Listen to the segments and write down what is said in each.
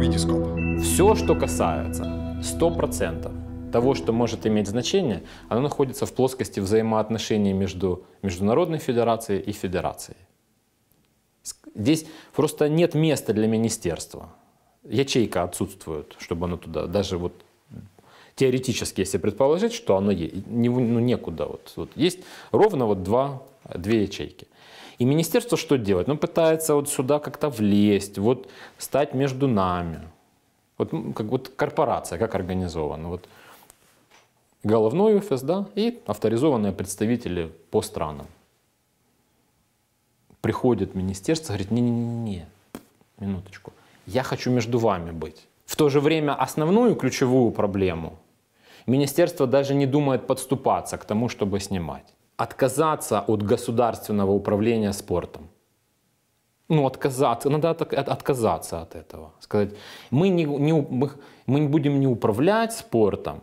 Vidiscope. Все, что касается 100% того, что может иметь значение, оно находится в плоскости взаимоотношений между Международной Федерацией и Федерацией. Здесь просто нет места для министерства. Ячейка отсутствует, чтобы оно туда, даже вот теоретически, если предположить, что оно есть, ну некуда. Вот есть ровно вот две ячейки. И министерство что делает? Оно пытается вот сюда как-то влезть, вот стать между нами. Вот корпорация как организована. Вот головной офис, да, и авторизованные представители по странам. Приходит министерство, говорит, не-не-не, минуточку, я хочу между вами быть. В то же время основную ключевую проблему министерство даже не думает подступаться к тому, чтобы снимать. Отказаться от государственного управления спортом. Ну, отказаться, надо отказаться от этого. Сказать, мы не будем не управлять спортом,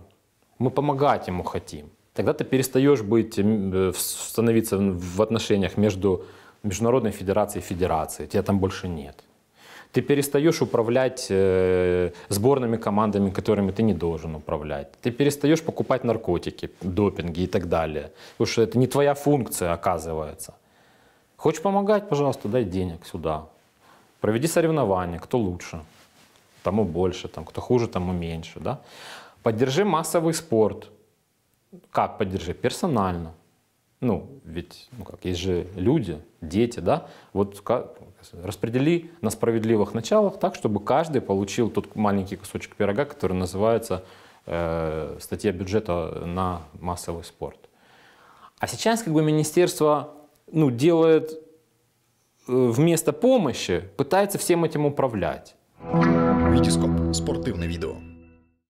мы помогать ему хотим. Тогда ты перестаешь становиться в отношениях между Международной Федерацией и Федерацией, тебя там больше нет. Ты перестаешь управлять сборными командами, которыми ты не должен управлять. Ты перестаешь покупать наркотики, допинги и так далее. Потому что это не твоя функция, оказывается. Хочешь помогать, пожалуйста, дай денег сюда. Проведи соревнования, кто лучше, тому больше, там, кто хуже, тому меньше. Да? Поддержи массовый спорт. Как поддержи? Персонально. Ну, ведь ну как, есть же люди, дети, да? Вот как, распредели на справедливых началах так, чтобы каждый получил тот маленький кусочек пирога, который называется статья бюджета на массовый спорт. А сейчас как бы министерство делает вместо помощи, пытается всем этим управлять. Видископ. Спортивное видео.